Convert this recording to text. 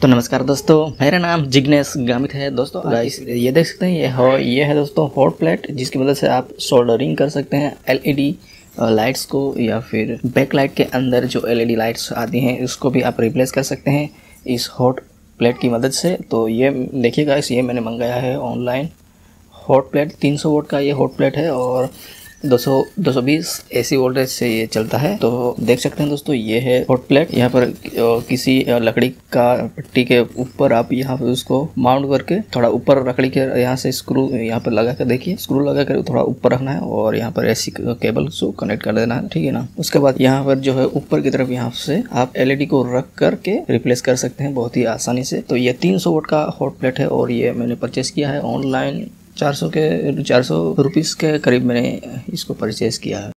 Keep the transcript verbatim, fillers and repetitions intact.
तो नमस्कार दोस्तों, मेरा नाम जिग्नेश गामित है। दोस्तों गाइस ये देख सकते हैं, ये हो ये है दोस्तों हॉट प्लेट, जिसकी मदद से आप सोल्डरिंग कर सकते हैं एलईडी लाइट्स को, या फिर बैक लाइट के अंदर जो एलईडी लाइट्स आती हैं उसको भी आप रिप्लेस कर सकते हैं इस हॉट प्लेट की मदद से। तो ये देखिए गाइस, ये मैंने मंगाया है ऑनलाइन हॉट प्लेट, तीन सौ वोल्ट का ये हॉट प्लेट है और दो सौ दो सौ बीस एसी वोल्टेज से ये चलता है। तो देख सकते हैं दोस्तों, ये है हॉट प्लेट। यहाँ पर किसी लकड़ी का पट्टी के ऊपर आप यहाँ पर उसको माउंट करके थोड़ा ऊपर लकड़ी के यहाँ से स्क्रू यहाँ पर लगा कर, देखिए स्क्रू लगा कर थोड़ा ऊपर रखना है और यहाँ पर एसी केबल को कनेक्ट कर देना है, ठीक है ना। उसके बाद यहाँ पर जो है ऊपर की तरफ यहाँ से आप एलईडी को रख करके रिप्लेस कर सकते हैं बहुत ही आसानी से। तो ये तीन सौ वोल्ट का हॉट प्लेट है और ये मैंने परचेस किया है ऑनलाइन चार सौ के चार सौ रुपीस के करीब मैंने इसको परचेज़ किया है।